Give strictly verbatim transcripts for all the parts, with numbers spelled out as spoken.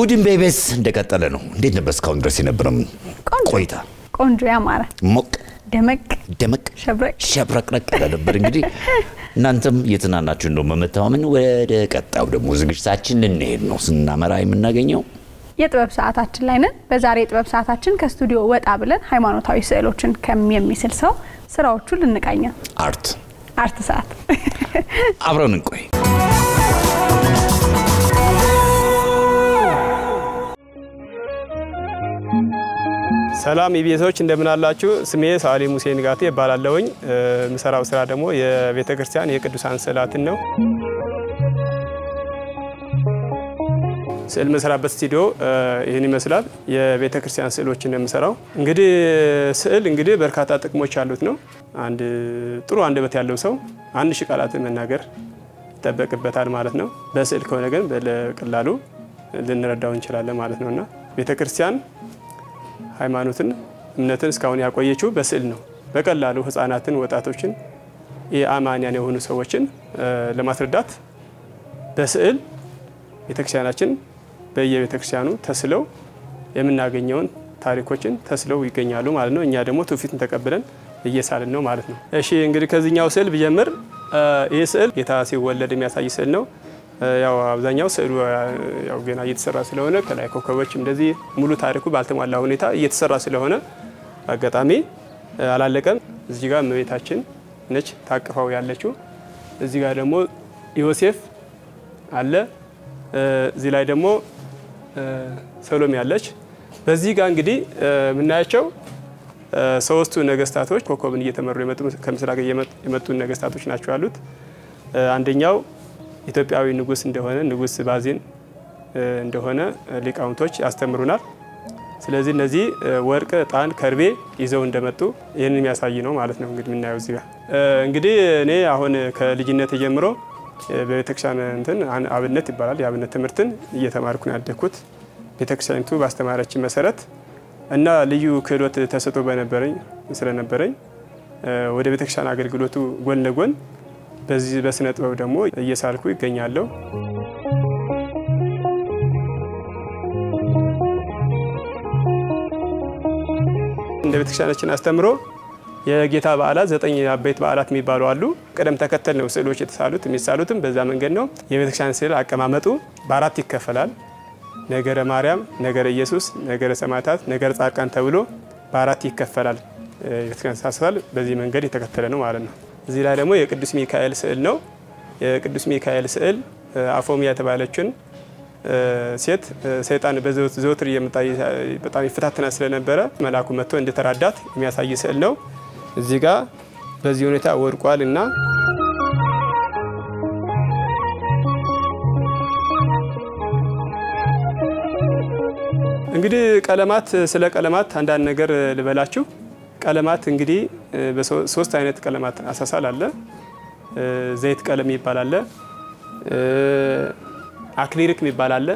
ኡድን ቤቤስ እንደቀጠለ ነው። እንዴት ነበር እስካሁን ድረስ የነበረም ቆይታ? ቆንጆ ያማረ ሞቅ ደመቅ ደመቅ ሸብረቅ ሸብረቅረቅ ነበር። እንግዲህ እናንተም የተናናችሁ እንደው መመታመን ወደ ቀጣው ደግሞ ዝግጅታችን እንሄድ ነው። ስናመራ የምናገኘው የጥበብ ሰዓታችን ላይ ነን። በዛሬ የጥበብ ሰዓታችን ከስቱዲዮ ወጣ ብለን ሃይማኖታዊ ስዕሎችን ከሚመስል ሰው ስራዎቹን ልንቃኛ። አርት አርት ሰዓት አብረን እንቆይ። ሰላም ይቤቶች እንደምን አላችሁ? ስሜ ሳሊ ሙሴ ንጋቴ ይባላለሁኝ። ምሰራው ስራ ደግሞ የቤተ ክርስቲያን የቅዱሳን ስዕላትን ነው። ስዕል መስራበት ስቱዲዮ ይሄን ይመስላል። የቤተ ክርስቲያን ስዕሎችን የምሰራው እንግዲህ ስዕል እንግዲህ በርካታ ጥቅሞች አሉት ነው። አንድ ጥሩ አንደበት ያለው ሰው አንድ ሺህ ቃላትን መናገር ይጠበቅበታል ማለት ነው። በስዕል ከሆነ ግን በቀላሉ ልንረዳው እንችላለን ማለት ነውና ቤተ ክርስቲያን ሃይማኖትን እምነትን ስካውን ያቆየችው በስዕል ነው። በቀላሉ ህፃናትን ወጣቶችን የአማንያን የሆኑ ሰዎችን ለማስረዳት በስዕል ቤተክርስቲያናችን በየቤተክርስቲያኑ ተስለው የምናገኘውን ታሪኮችን ተስለው ይገኛሉ ማለት ነው። እኛ ደግሞ ትውፊትን ተቀበለን እየሳልን ነው ማለት ነው። እሺ እንግዲህ ከዚህኛው ስዕል ብጀምር ይሄ ስዕል ጌታ ሲወለድ የሚያሳይ ስዕል ነው። ያው አብዛኛው ስዕሉ ያው ገና እየተሰራ ስለሆነ ከላይ ኮከቦች እንደዚህ ሙሉ ታሪኩ ባልተሟላ ሁኔታ እየተሰራ ስለሆነ አጋጣሚ አላለቀም። እዚህ ጋር እመቤታችን ነች ታቅፋው ያለችው። እዚህ ጋር ደግሞ ዮሴፍ አለ። እዚህ ላይ ደግሞ ሰሎሜ ያለች። በዚህ ጋር እንግዲህ ምናያቸው ሶስቱ ነገስታቶች ኮከብን እየተመሩ የመጡ ከምስራቅ የመጡ ነገስታቶች ናቸው ያሉት። አንደኛው ኢትዮጵያዊ ንጉስ እንደሆነ ንጉስ ባዜን እንደሆነ ሊቃውንቶች አስተምሩናል። ስለዚህ እነዚህ ወርቅ ጣን ከርቤ ይዘው እንደመጡ ይሄንን የሚያሳይ ነው ማለት ነው። እንግዲህ ምናየው እዚህ ጋር እንግዲህ እኔ አሁን ከልጅነት ጀምሮ በቤተክርስቲያን እንትን አብነት ይባላል የአብነት ትምህርትን እየተማርኩ ነው ያደኩት። ቤተክርስቲያኒቱ ባስተማረች መሰረት እና ልዩ ክህሎት ተሰጥቶ በነበረኝ ስለነበረኝ ወደ ቤተክርስቲያን አገልግሎቱ ጎን ለጎን በዚህ በስነ ጥበብ ደግሞ እየሳልኩ ይገኛለሁ። እንደ ቤተክርስቲያናችን አስተምሮ የጌታ በዓላት ዘጠኝ አበይት በዓላት የሚባሉ አሉ። ቀደም ተከተል ነው ስዕሎች የተሳሉት የሚሳሉትም በዛ መንገድ ነው። የቤተክርስቲያን ስዕል አቀማመጡ በአራት ይከፈላል። ነገረ ማርያም፣ ነገረ ኢየሱስ፣ ነገረ ሰማዕታት፣ ነገረ ጻድቃን ተብሎ በአራት ይከፈላል። የቤተክርስቲያን ስዕል በዚህ መንገድ የተከተለ ነው ማለት ነው። እዚህ ላይ ደግሞ የቅዱስ ሚካኤል ስዕል ነው። የቅዱስ ሚካኤል ስዕል አፎሚያ የተባለችን ሴት ሰይጣን በዘወትር የመጣይ በጣም ይፈታተና ስለነበረ መልአኩ መጥቶ እንደተራዳት የሚያሳይ ስዕል ነው። እዚህ ጋር በዚህ ሁኔታ ወርቋልና እንግዲህ ቀለማት ስለ ቀለማት አንዳንድ ነገር ልበላችሁ። ቀለማት እንግዲህ በሶስት አይነት ቀለማት አሳሳል አለ። ዘይት ቀለም ይባላል፣ አክሪሊክ ይባላል፣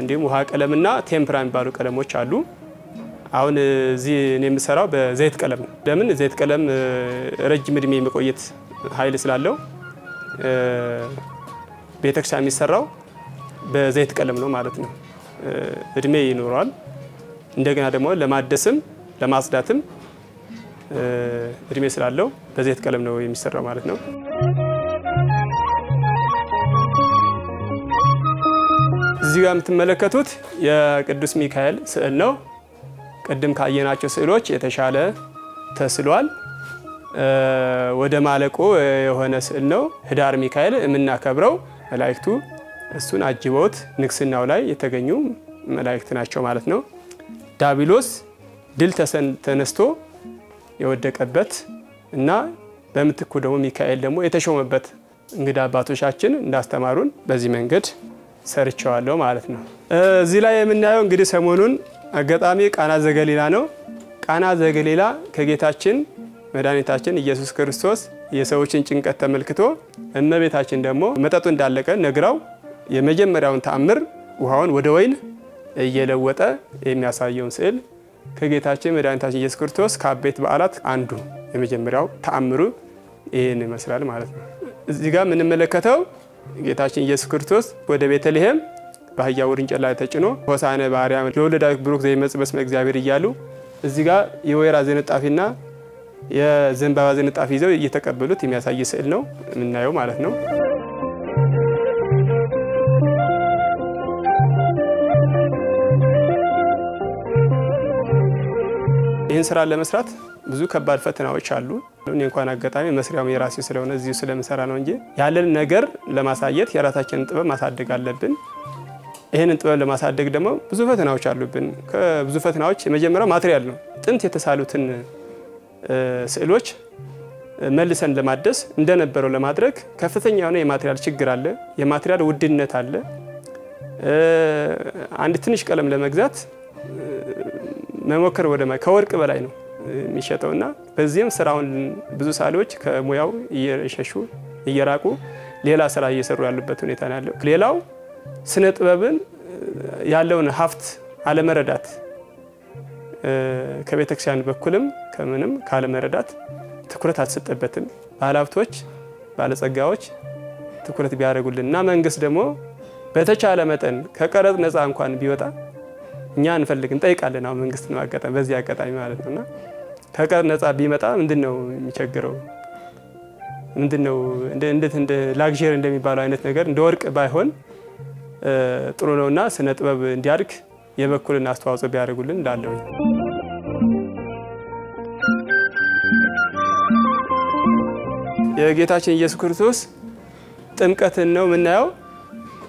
እንዲሁም ውሃ ቀለምና ቴምፕራ የሚባሉ ቀለሞች አሉ። አሁን እዚህ እኔ የምሰራው በዘይት ቀለም ነው። ለምን ዘይት ቀለም ረጅም እድሜ መቆየት ኃይል ስላለው ቤተክርስቲያን የሚሰራው በዘይት ቀለም ነው ማለት ነው። እድሜ ይኖራል። እንደገና ደግሞ ለማደስም ለማጽዳትም እድሜ ስላለው በዘይት ቀለም ነው የሚሰራው ማለት ነው። እዚህ ጋር የምትመለከቱት የቅዱስ ሚካኤል ስዕል ነው። ቀደም ካየናቸው ስዕሎች የተሻለ ተስሏል። ወደ ማለቆ የሆነ ስዕል ነው። ህዳር ሚካኤል የምናከብረው መላእክቱ እሱን አጅበውት ንግስናው ላይ የተገኙ መላእክት ናቸው ማለት ነው። ዳቢሎስ ድል ተነስቶ የወደቀበት እና በምትኩ ደግሞ ሚካኤል ደግሞ የተሾመበት እንግዳ አባቶቻችን እንዳስተማሩን በዚህ መንገድ ሰርቻለሁ ማለት ነው። እዚህ ላይ የምናየው እንግዲህ ሰሞኑን አጋጣሚ ቃና ዘገሊላ ነው። ቃና ዘገሊላ ከጌታችን መድኃኒታችን ኢየሱስ ክርስቶስ የሰዎችን ጭንቀት ተመልክቶ እመቤታችን ደግሞ መጠጡ እንዳለቀ ነግራው የመጀመሪያውን ተአምር ውሃውን ወደ ወይን እየለወጠ የሚያሳየውን ስዕል ከጌታችን መድኃኒታችን ኢየሱስ ክርስቶስ ከአበይት በዓላት አንዱ የመጀመሪያው ተአምሩ ይሄን ይመስላል ማለት ነው። እዚህ ጋር የምንመለከተው ጌታችን ኢየሱስ ክርስቶስ ወደ ቤተልሔም bahaya uğrunca la etçino. Hoşane bahariam. Yolda da buruk zeymet besmek ziyabiri yalu. Ziga yuvera zinet afina ya zenbava zinet afiza yetekabulu timiyasa yeselno minna yom alafno. İnsarla mesrat buzuk haber fethine uçarlı. Onun koyana gitmemi mesriye mi rastlıyor ona ziyu selam mesran önce. Yalnız neger le masayet yarata kendime masaddekarlar bin. Ehnet böyle masaddekdemo buzuk fethine uçarlı bin. Buzuk fethine uç mecemra materyalno. Tenti tesalutun seluç. Melisen le maddes inden bero le madrek. Kafetin yani materyal çıkgıralı. Ya materyal uddinne talle. Andetiniş kalem le megzat. Memokar varım, kavark varayno, mişete ona. Bazıyım sarağın bazı salıç, muyav, yer şaşu, yeraku, leyla sarağ yeser rüyalı betun etanallo. Leylau, senet babın, yallo onu haft, alemeradat. Kabetekşan bakulum, kamunum, kalemeradat. Tukurat hatsıt betim. Balavtoç, balazagauç, tukurat biyara gülden. Namen gısdemo, beteç alemeten, kakarat nezam kuan biyota. Nyan fellekin tek alena mengisten vakata beziyakata imaretona. Hakar ne tabi meta mendino miçagro. Mendino ende ende luxury ende mi bala ende neger dork bayhon. Trolona senet bab indiark yebekulun astuazo biyargulun dalloy. Yegeetachin Yesus Kristos temkaten no menayo.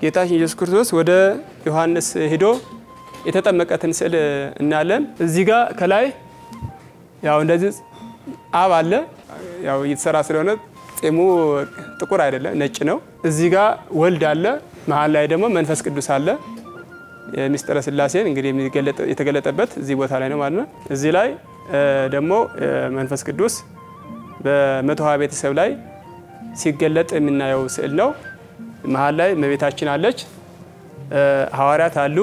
Yegeetachin Yesus Kristos wede Yohannes hido የተጠመቀትን ስለ እናለን እዚህ ጋር ከላይ ያው እንደዚህ አብ አለ ያው ይተሰራ ስለሆነ ጽሙ ጥቁር አይደለም ነጭ ነው እዚህ ጋር ወልድ አለ መሃል ላይ ደግሞ መንፈስ ቅዱስ አለ ሚስጥረ ስላሴን እንግዲህ የሚገለጠ የተገለጠበት እዚህ ቦታ ላይ ነው ማለት ነው እዚህ ላይ ደግሞ መንፈስ ቅዱስ በመቶሃ ቤተሰብ ላይ ሲገለጥ እናየው ስዕል ነው መሃል ላይ መቤታችን አለች ሐዋርያት አሉ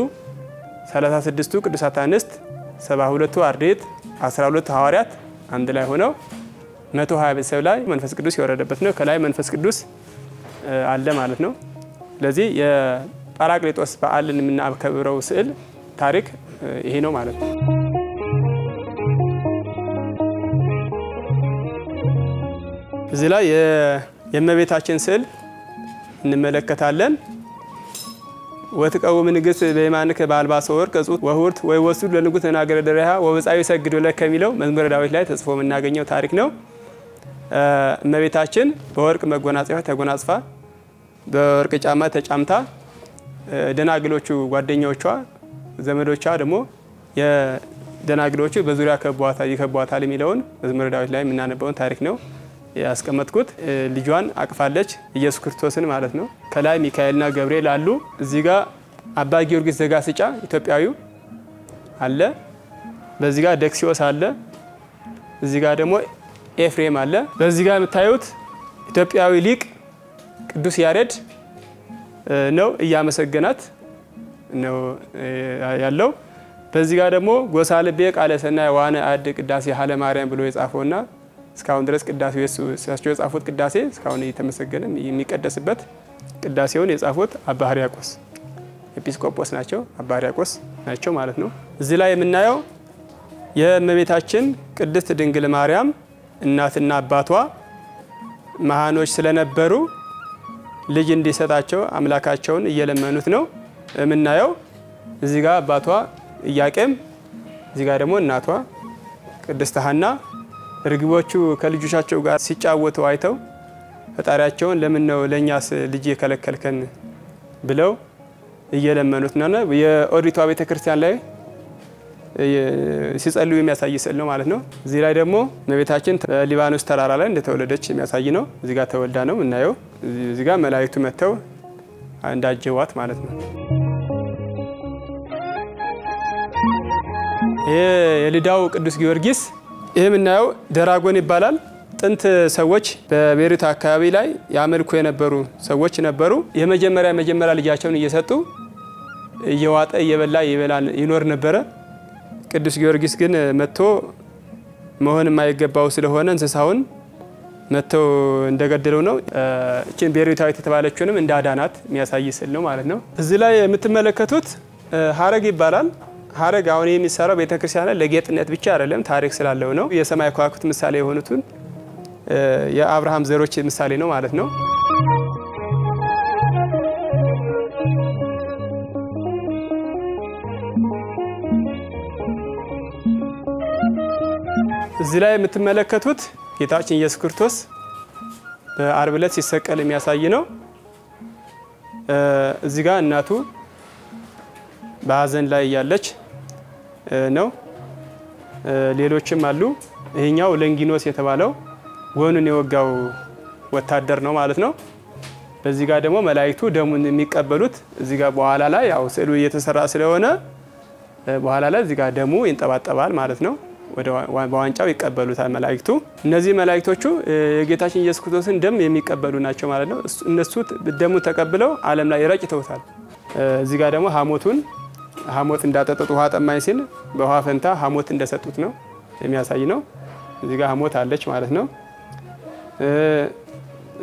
ሰላሳ ስድስቱ ቅዱሳት አንስት ሰባ ሁለቱ አርድእት አስራ ሁለቱ ሐዋርያት አንድ ላይ ሆነው መቶ ሃያ ቤተሰብ ላይ መንፈስ ቅዱስ ይወረደበት ነው ከላይ መንፈስ ቅዱስ አለ ማለት ነው ስለዚህ የጳራቅሊጦስ በዓልን የምናከብረው ስዕል ታሪክ ይሄ ነው ማለት ነው እዚህ ላይ የእመቤታችን ስዕል እንመለከታለን ወተቀው ምንግስ በየማንከ ባልባሶ ወር ከጹት ወሁርት ወይ ወስዱ ለንጉስ ተናገረ ደረሃ ወበጻዩ ሰግዶ ለከሚለው መዝሙረ ዳዊት ላይ ተጽፎ የምናገኘው ታሪክ ነው እመቤታችን በወርቅ መጎናጸፊያ ተጎናጽፋ በወርቅ ጫማ ተጫምታ ደናግሎቹ ጓደኞቿ ዘመዶቿ ደግሞ የደናግሎቹ በዙሪያ ከቧታ ይከቧታ ለሚለውን መዝሙረ ዳዊት ላይ የምናነበውን ታሪክ ነው ያስቀመጥኩት ልጇን አቅፋለች ኢየሱስ ክርስቶስን ማለት ነው ከላይ ሚካኤልና ገብርኤል አሉ እዚህ ጋር አባ ጊዮርጊስ ዘጋስጫ ኢትዮጵያዊው አለ በዚህ ጋር ደክሲዮስ አለ እዚህ ጋር ደግሞ ኤፍሬም አለ በዚህ ጋር የምታዩት ኢትዮጵያዊ ሊቅ ቅዱስ ያሬድ ነው እያመሰገናት ነው ያለው በዚህ ጋር ደግሞ ጎሳ ልቤ ቃለ ሰናይ ዋነ አድ ቅዳሴ ሀለ ማርያም ብሎ የጻፈውና እስካሁን ድረስ ቅዳሴው ኢየሱስ ያስቸው ጻፎት ቅዳሴ እስካሁን እየተመሰገነ የሚቀደስበት ቅዳሴውን የጻፎት አባ ሕርያቆስ ኤጲስቆጶስ ናቸው አባ ሕርያቆስ ናቸው ማለት ነው እዚህ ላይ የምናየው የእመቤታችን ቅድስት ድንግል ማርያም እናትና አባቷ መሃኖች ስለነበሩ ልጅ እንዲሰጣቸው አምላካቸውን እየለመኑት ነው የምናየው እዚህ ጋር አባቷ ኢያቄም እዚህ ጋር ደግሞ እናቷ ቅድስት ሐና ርግቦቹ ከልጆቻቸው ጋር ሲጫወቱ አይተው ፈጣሪያቸውን ለምን ነው ለኛስ ልጅ የከለከልከን ብለው እየለመኑት ነውና የኦሪቷ ቤተክርስቲያን ላይ ሲጸልዩ የሚያሳይ ስዕል ነው ማለት ነው እዚህ ላይ ደግሞ እመቤታችን ሊባኖስ ተራራ ላይ እንደተወለደች የሚያሳይ ነው እዚህ ጋር ተወልዳ ነው እናየው እዚህ ጋር መላእክቱ መተው እንዳጀዋት ማለት ነው የልዳው ቅዱስ ጊዮርጊስ የምናየው ደራጎን ይባላል ጥንት ሰዎች በቤሩት አካባቢ ላይ ያመልኩ የነበሩ ሰዎች ነበሩ የመጀመሪያ መጀመሪያ ልጃቸውን እየሰጡ እየዋጠ እየበላ ይበላል ይኖር ነበር ቅዱስ ጊዮርጊስ ግን መጥቶ መሆን የማይገባው ስለሆነ እንስሳውን Nato እንደገደለው ነው እቺን በሪታይት ተባለችውንም እንዳዳናት የሚያሳይ ስል ነው ማለት ነው። እዚህ ላይ የምትመለከቱት ሀረግ ይባላል። ሀረግ አሁን የሚሰራው ቤተክርስቲያን ለጌጥነት ብቻ አይደለም ታሪክ ስላለው ነው። የሰማይ ከዋክብት ምሳሌ የሆኑትን የአብርሃም ዘሮች ምሳሌ ነው ማለት ነው። እዚህ ላይ የምትመለከቱት ጌታችን ኢየሱስ ክርስቶስ በአርብ ዕለት ሲሰቀል የሚያሳይ ነው። እዚህ ጋር እናቱ በአዘን ላይ ያለች ነው። ሌሎችም አሉ። ይሄኛው ለንጊኖስ የተባለው ወኑን የወጋው ወታደር ነው ማለት ነው። በዚህ ጋር ደግሞ መላእክቱ ደሙን የሚቀበሉት እዚህ ጋር በኋላ ላይ ያው ስዕሉ እየተሰራ ስለሆነ በኋላ ላይ እዚህ ጋር ደሙ ይንጠባጠባል ማለት ነው። ወደ በዋንጫው ይቀበሉታል መላእክቱ። እነዚህ መላእክቶቹ የጌታችን ኢየሱስ ክርስቶስን ደም የሚቀበሉ ናቸው ማለት ነው። እነሱ ደሙ ተቀብለው ዓለም ላይ ረጭተውታል። እዚህ ጋር ደግሞ ሐሞቱን ሐሞት እንዳጠጡት ውሃ ጠማኝ ሲል በውሃ ፈንታ ሐሞት እንደሰጡት ነው የሚያሳይ ነው። እዚህ ጋር ሐሞት አለች ማለት ነው።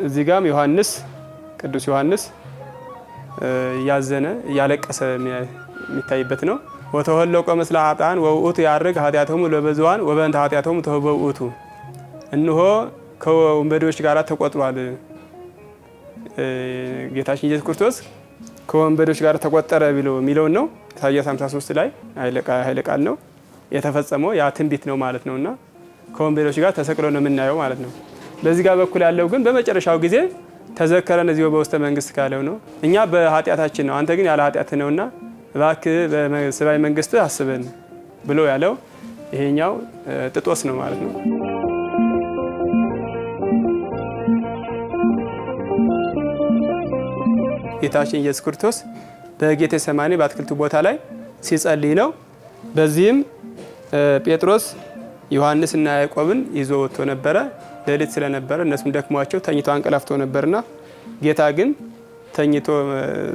እዚህ ጋርም ዮሐንስ ቅዱስ ዮሐንስ ያዘነ ያለቀሰ የሚታይበት ነው። ወተወለቀ መስለ አጣን ወኡት ያርግ ኃጢአቱም ለበዛዋን ወበንተ ኃጢአቱም ተበኡቱ እንሆ ከወንበዴዎች ጋራ ተቆጥሯል። ጌታችን ኢየሱስ ክርስቶስ ከወንበዴዎች ጋራ ተቆጠረ ብሎ ሚለው ነው። ኢሳይያስ ሃምሳ ሶስት ላይ ኃይለቃ ኃይለቃል ነው የተፈጸመው ያ ትንቢት ነው ማለት ነውና ከወንበዴዎች ጋር ተሰቅሎ ነው የምናየው ማለት ነው። በዚህ ጋር በኩል ያለው ግን በመጨረሻው ጊዜ ተዘከረን እዚሁ በውስተ መንግስት ካለው ነው። እኛ በኃጢአታችን ነው አንተ ግን ያለ ኃጢአት ነውና ባክ በሰባይ መንግስት አስበን ብሎ ያለው ይሄኛው ጥጦስ ነው ማለት ነው። ጌታችን ኢየሱስ ክርስቶስ በጌቴሰማኒ በአትክልቱ ቦታ ላይ ሲጸልይ ነው። በዚህም ጴጥሮስ ዮሐንስ እና ያዕቆብን ይዞ ወጥቶ ነበር። ሌሊት ስለነበረ እነሱም ደክመዋቸው ተኝተው አንቀላፍቶ ነበርና ጌታ ግን ተኝቶ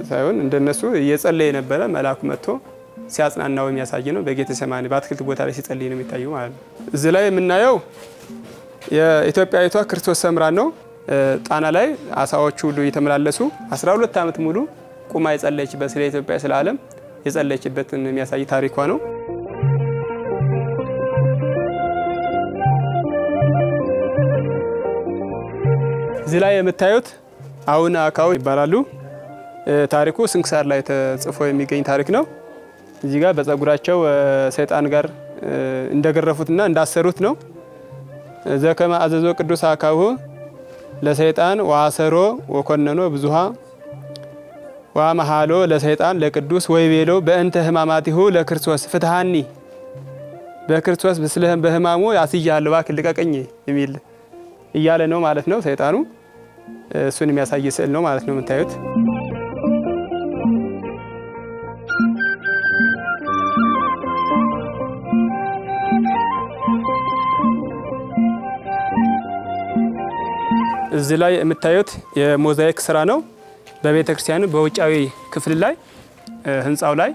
ሳይሆን እንደነሱ እየጸለየ ነበር። መልአኩ መጥቶ ሲያጽናናው የሚያሳይ ነው። በጌቴሰማኒ በአትክልት ቦታ ላይ ሲጸልይ ነው የሚታየው ማለት ነው። እዚህ ላይ የምናየው የኢትዮጵያዊቷ ክርስቶስ ሰምራ ነው። ጣና ላይ አሳዎቹ ሁሉ እየተመላለሱ አስራ ሁለት ዓመት ሙሉ ቁማ የጸለየችበት ስለ ኢትዮጵያ ስለ ዓለም የጸለየችበትን የሚያሳይ ታሪኳ ነው። እዚህ ላይ የምታዩት አውና አካው ይባላሉ። ታሪኩ ስንክሳር ላይ ተጽፎ የሚገኝ ታሪክ ነው። እዚህ ጋር በፀጉራቸው ሰይጣን ጋር እንደገረፉትና እንዳሰሩት ነው። ዘከማ አዘዞ ቅዱስ አካው ለሰይጣን ዋሰሮ ወኮነኖ ብዙሃ ወማሃሎ ለሰይጣን ለቅዱስ ወይቤሎ በእንተ ህማማቲሁ ለክርስቶስ ፍትሃኒ በክርስቶስ በስለህም በህማሙ ያስያለው ባክ ልቀቀኝ የሚል እያለ ነው ማለት ነው ሰይጣኑ። እሱን የሚያሳይ ስዕል ነው ማለት ነው የምታዩት። እዚህ ላይ የምታዩት የሞዛይክ ስራ ነው። በቤተ ክርስቲያኑ በውጫዊ ክፍል ላይ ህንጻው ላይ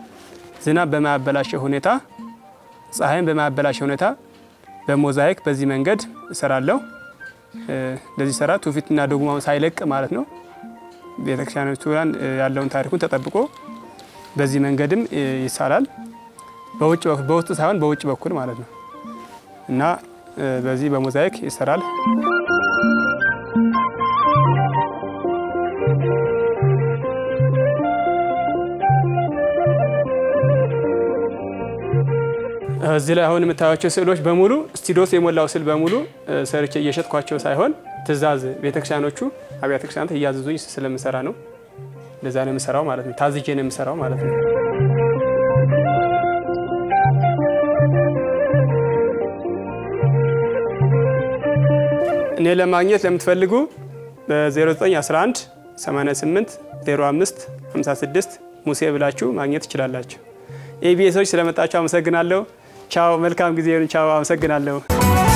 ዝናብ በማያበላሸው ሁኔታ ፀሐይን በማያበላሸው ሁኔታ በሞዛይክ በዚህ መንገድ እሰራለሁ። ለዚህ ሰራ ቱፊትና ዶግማው ሳይለቅ ማለት ነው ቤተክርስቲያናችን ያለውን ታሪኩን ተጠብቆ በዚህ መንገድም ይሳላል። በውጭ በኩል በውስጥ ሳይሆን በውጭ በኩል ማለት ነው እና በዚህ በሞዛይክ ይሰራል። እዚህ ላይ አሁን የምታዩቸው ስዕሎች በሙሉ ስቱዲዮስ የሞላው ስዕል በሙሉ ሰርቼ እየሸጥኳቸው ሳይሆን ትዕዛዝ ቤተክርስቲያኖቹ አብያተ ክርስቲያናት እያዘዙኝ ስለምሰራ ነው። ለዛ ነው የምሰራው ማለት ነው። ታዝጄ ነው የምሰራው ማለት ነው። እኔ ለማግኘት ለምትፈልጉ በ0911 88 05 56 ሙሴ ብላችሁ ማግኘት ትችላላችሁ። ኤቢኤሶች ስለመጣችሁ አመሰግናለሁ። ቻው መልካም ጊዜ ይሁን። ቻው አመሰግናለሁ።